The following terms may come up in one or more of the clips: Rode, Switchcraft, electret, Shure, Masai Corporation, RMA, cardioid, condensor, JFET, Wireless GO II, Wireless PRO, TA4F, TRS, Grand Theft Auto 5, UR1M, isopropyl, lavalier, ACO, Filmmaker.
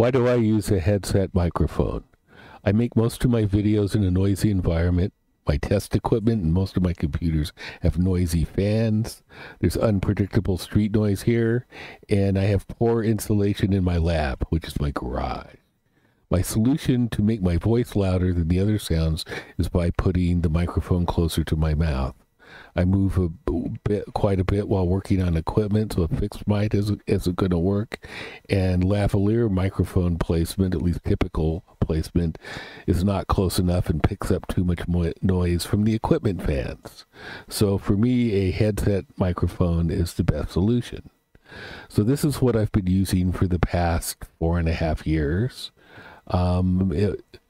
Why do I use a headset microphone? I make most of my videos in a noisy environment. My test equipment and most of my computers have noisy fans. There's unpredictable street noise here, and I have poor insulation in my lab, which is my garage. My solution to make my voice louder than the other sounds is by putting the microphone closer to my mouth. I move quite a bit while working on equipment, so a fixed mic isn't going to work. And lavalier microphone placement, at least typical placement, is not close enough and picks up too much noise from the equipment fans. So for me, a headset microphone is the best solution. So this is what I've been using for the past 4.5 years.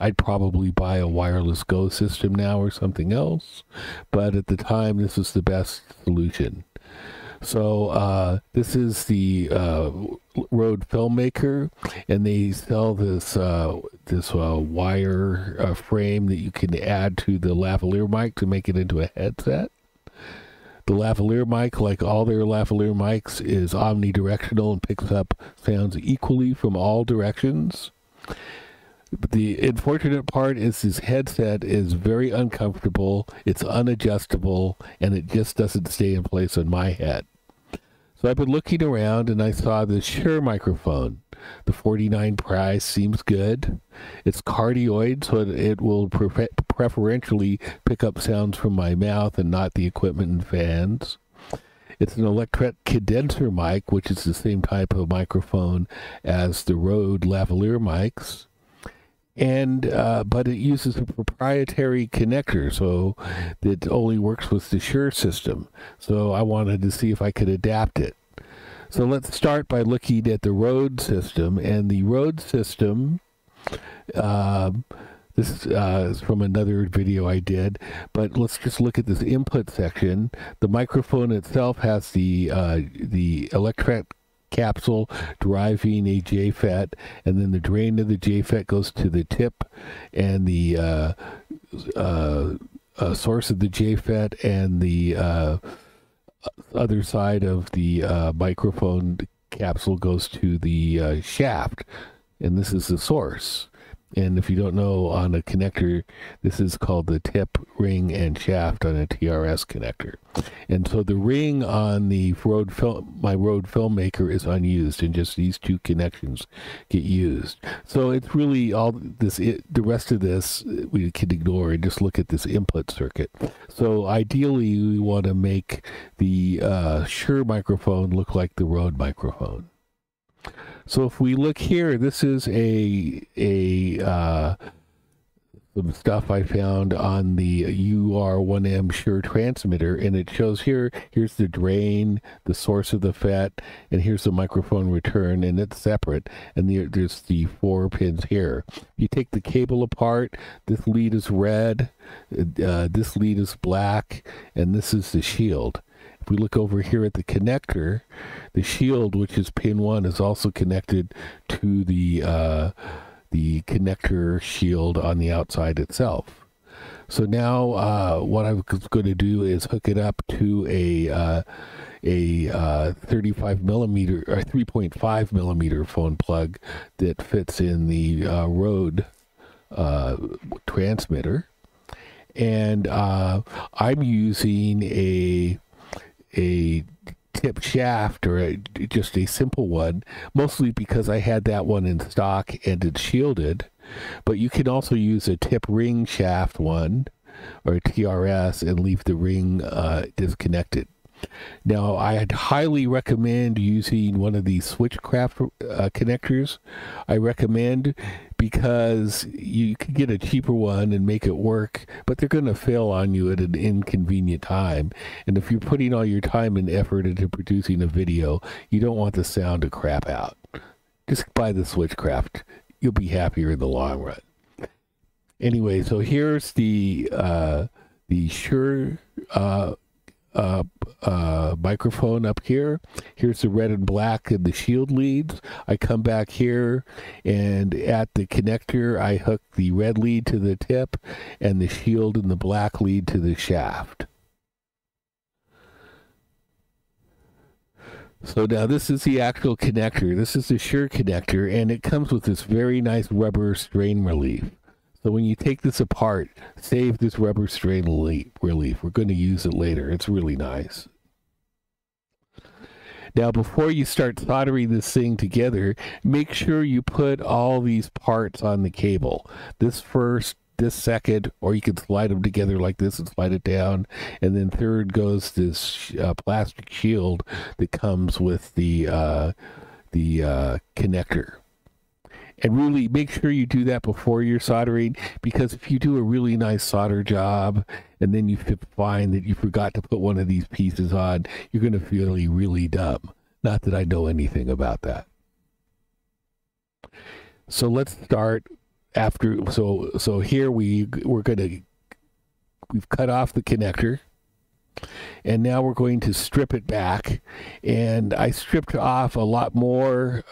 I'd probably buy a wireless Go system now or something else, but at the time this was the best solution. So this is the Rode Filmmaker, and they sell this wire frame that you can add to the lavalier mic to make it into a headset. The lavalier mic, like all their lavalier mics, is omnidirectional and picks up sounds equally from all directions. The unfortunate part is this headset is very uncomfortable, it's unadjustable, and it just doesn't stay in place on my head. So I've been looking around and I saw the Shure microphone. The $49 price seems good. It's cardioid, so it will preferentially pick up sounds from my mouth and not the equipment and fans. It's an electret condenser mic, which is the same type of microphone as the Rode lavalier mics, and but it uses a proprietary connector, so it only works with the Shure system. So I wanted to see if I could adapt it. So let's start by looking at the Rode system, and the Rode system. This is from another video I did, but let's just look at this input section. The microphone itself has the electret capsule driving a JFET, and then the drain of the JFET goes to the tip, and the source of the JFET and the other side of the microphone capsule goes to the shaft, and this is the source. And if you don't know, on a connector, this is called the tip, ring, and shaft on a TRS connector. And so the ring on the Rode Filmmaker is unused, and just these two connections get used. So it's really all this. The rest of this we can ignore and just look at this input circuit. So ideally, we want to make the Shure microphone look like the Rode microphone. So if we look here, this is some stuff I found on the UR1M Shure transmitter, and it shows here's the drain, the source of the FET, and here's the microphone return, and it's separate, and there's the 4 pins here. You take the cable apart, this lead is red, this lead is black, and this is the shield. If we look over here at the connector, the shield, which is pin 1, is also connected to the connector shield on the outside itself. So now what I was going to do is hook it up to a 35 millimeter or 3.5 millimeter phone plug that fits in the Rode transmitter, and I'm using a tip shaft, or just a simple one, mostly because I had that one in stock and it's shielded. But you can also use a tip ring shaft one, or a TRS, and leave the ring disconnected. Now, I'd highly recommend using one of these Switchcraft connectors. I recommend, because you can get a cheaper one and make it work, but they're going to fail on you at an inconvenient time. And if you're putting all your time and effort into producing a video, you don't want the sound to crap out. Just buy the Switchcraft. You'll be happier in the long run. Anyway, so here's the Shure microphone up here. Here's the red and black and the shield leads. I come back here, and at the connector I hook the red lead to the tip and the shield and the black lead to the shaft. So now this is the actual connector. This is the Shure connector, and it comes with this very nice rubber strain relief. So when you take this apart, save this rubber strain relief. We're going to use it later. It's really nice. Now, before you start soldering this thing together, make sure you put all these parts on the cable. This first, this second, or you can slide them together like this and slide it down. And then third goes this plastic shield that comes with the connector. And really make sure you do that before you're soldering, because if you do a really nice solder job and then you find that you forgot to put one of these pieces on, you're going to feel really, really dumb. Not that I know anything about that. So let's start after. So here we've cut off the connector. And now we're going to strip it back. And I stripped off a lot more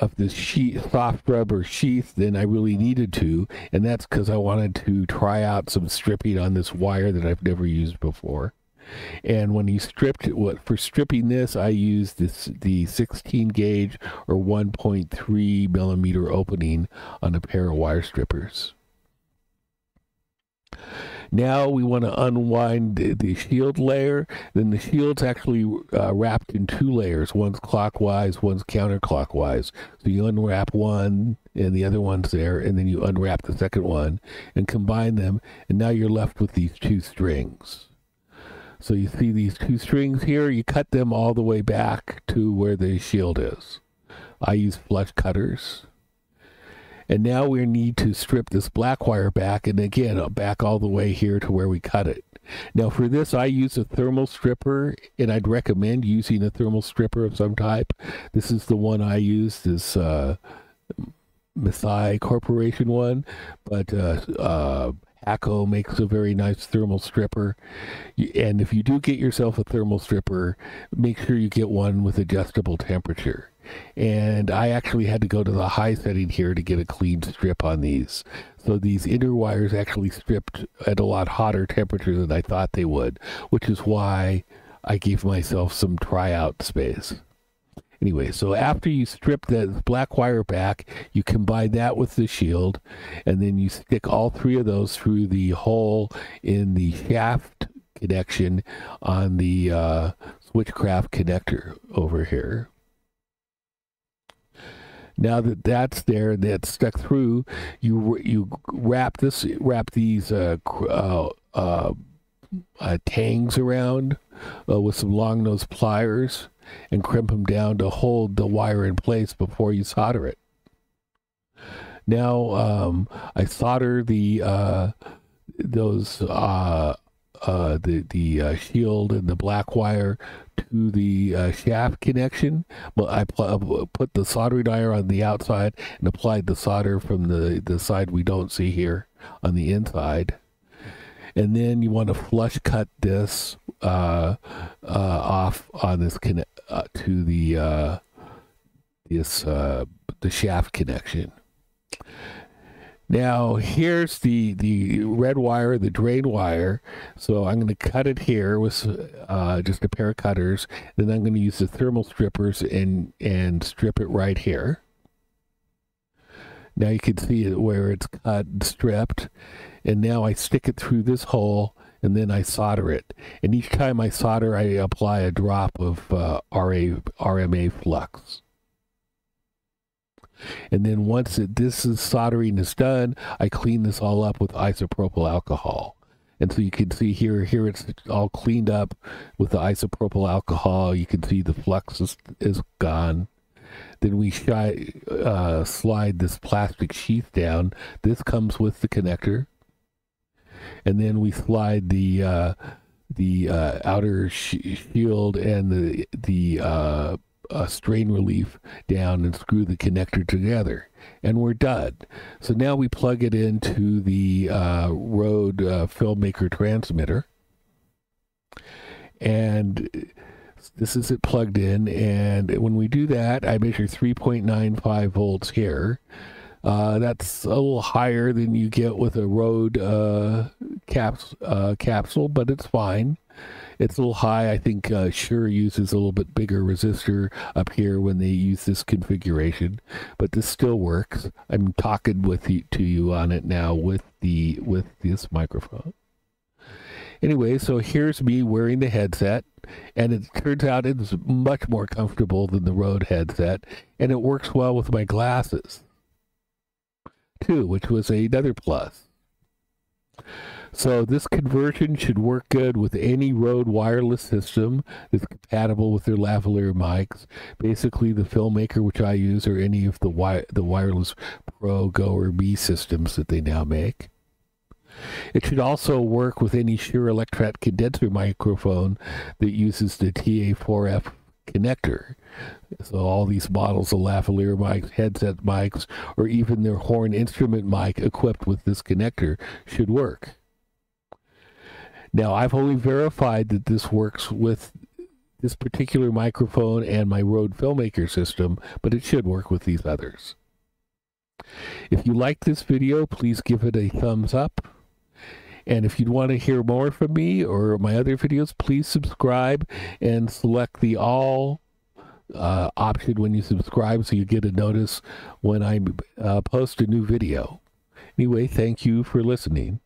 of this soft rubber sheath than I really needed to, and that's because I wanted to try out some stripping on this wire that I've never used before. And when you stripped, for stripping this, I used the 16 gauge or 1.3 millimeter opening on a pair of wire strippers. Now we want to unwind the shield layer. Then the shield's actually wrapped in two layers. One's clockwise, one's counterclockwise. So you unwrap one and the other one's there, and then you unwrap the second one and combine them. And now you're left with these two strings. So you see these two strings here, you cut them all the way back to where the shield is. I use flush cutters. And now we need to strip this black wire back, and again, back all the way here to where we cut it. Now for this, I use a thermal stripper, and I'd recommend using a thermal stripper of some type. This is the one I use, this Masai Corporation one, but ACO makes a very nice thermal stripper. And if you do get yourself a thermal stripper, make sure you get one with adjustable temperature. And I actually had to go to the high setting here to get a clean strip on these. So these inner wires actually stripped at a lot hotter temperature than I thought they would, which is why I gave myself some tryout space. Anyway, so after you strip that black wire back, you combine that with the shield, and then you stick all three of those through the hole in the shaft connection on the Switchcraft connector over here. Now that that's there, that's stuck through, you wrap these tangs around with some long nose pliers and crimp them down to hold the wire in place before you solder it. Now I solder the shield and the black wire to the shaft connection. Well, I put the soldering iron on the outside and applied the solder from the side we don't see here on the inside. And then you want to flush cut this off on this to the shaft connection. Now here's the red wire, the drain wire. So I'm going to cut it here with just a pair of cutters. Then I'm going to use the thermal strippers and strip it right here. Now you can see it where it's cut and stripped. And now I stick it through this hole, and then I solder it. And each time I solder, I apply a drop of RMA flux. And then once this soldering is done, I clean this all up with isopropyl alcohol. And so you can see here it's all cleaned up with the isopropyl alcohol. You can see the flux is gone. Then we slide this plastic sheath down. This comes with the connector. And then we slide the outer shield and the strain relief down and screw the connector together, and we're done. So now we plug it into the Rode Filmmaker transmitter, and this is it plugged in. And when we do that, I measure 3.95 volts here. That's a little higher than you get with a Rode capsule, but it's fine. It's a little high. I think Shure uses a little bit bigger resistor up here when they use this configuration, but this still works. I'm talking to you on it now with this microphone. Anyway, so here's me wearing the headset, and it turns out it's much more comfortable than the Rode headset, and it works well with my glasses too, which was another plus. So this conversion should work good with any Rode wireless system that's compatible with their lavalier mics. Basically, the Filmmaker, which I use, or any of the wireless Pro, Go, or B systems that they now make. It should also work with any Shure Electret condenser microphone that uses the TA4F connector. So all these models of lavalier mics, headset mics, or even their horn instrument mic equipped with this connector should work. Now, I've only verified that this works with this particular microphone and my Rode Filmmaker system, but it should work with these others. If you like this video, please give it a thumbs up. And if you'd want to hear more from me or my other videos, please subscribe and select the all option when you subscribe, so you get a notice when I post a new video. Anyway, thank you for listening.